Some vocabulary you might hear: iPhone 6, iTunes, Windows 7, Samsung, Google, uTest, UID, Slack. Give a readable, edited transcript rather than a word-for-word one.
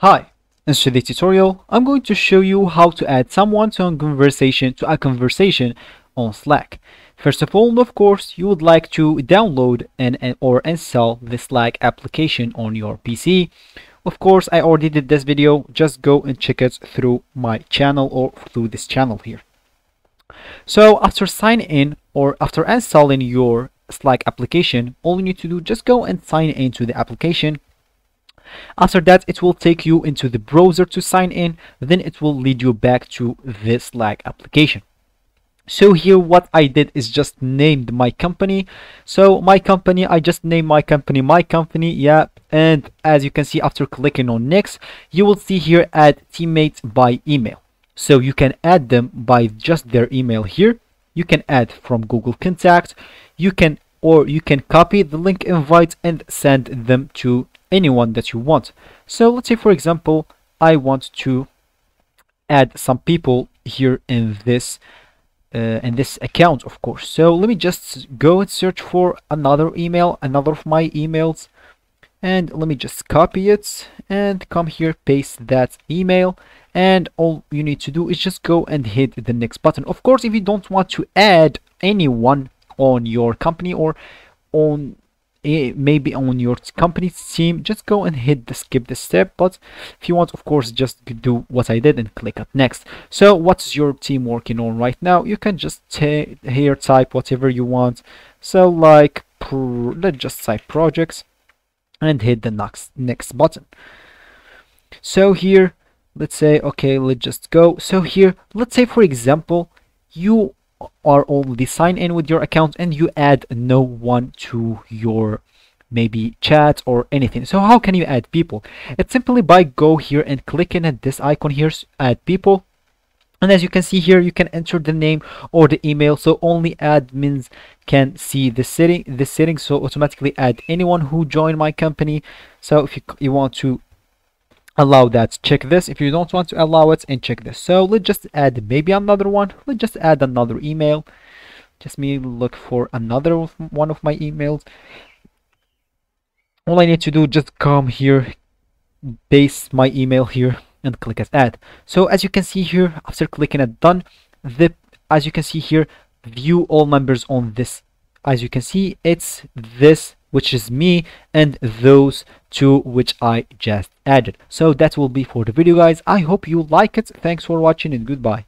Hi, in today's tutorial, I'm going to show you how to add some one-to-one conversation to a conversation on Slack. First of all, of course, you would like to download or install the Slack application on your PC. Of course, I already did this video, just go and check it through my channel or through this channel here. So after sign in or after installing your Slack application, all you need to do, just go and sign into the application. After that, it will take you into the browser to sign in, then it will lead you back to this Slack application. So here what I did is just named my company. So my company, I just named my company, yeah. And as you can see, after clicking on next, you will see here add teammates by email. So you can add them by just their email here. You can add from Google Contact, or you can copy the link invite and send them to anyone that you want. So let's say, for example, I want to add some people here in this account, of course. So let me just go and search for another email, another of my emails, and let me just copy it and come here, paste that email, and all you need to do is just go and hit the next button. Of course, if you don't want to add anyone on your company or on maybe on your company's team, just go and hit the skip this step. But if you want, of course, just do what I did and click up next. So what's your team working on right now? You can just here type whatever you want. So like, let's just type projects and hit the next button. So here, let's say, okay, let's just go. So here, let's say, for example, you are already signed in with your account and you add no one to your maybe chat or anything. So how can you add people? It's simply by go here and clicking at this icon here, add people, and as you can see here, you can enter the name or the email, so only admins can see the setting, so automatically add anyone who joined my company. So if you want to allow that, check this. If you don't want to allow it, and check this. So let's just add maybe another one. Let's just add another email. Just me look for another one of my emails. All I need to do, just come here, paste my email here and click at add. So as you can see here, after clicking at done, as you can see here, view all members on this. As you can see, it's this, which is me, and those two which I just added. So that will be for the video, guys. I hope you like it. Thanks for watching and goodbye.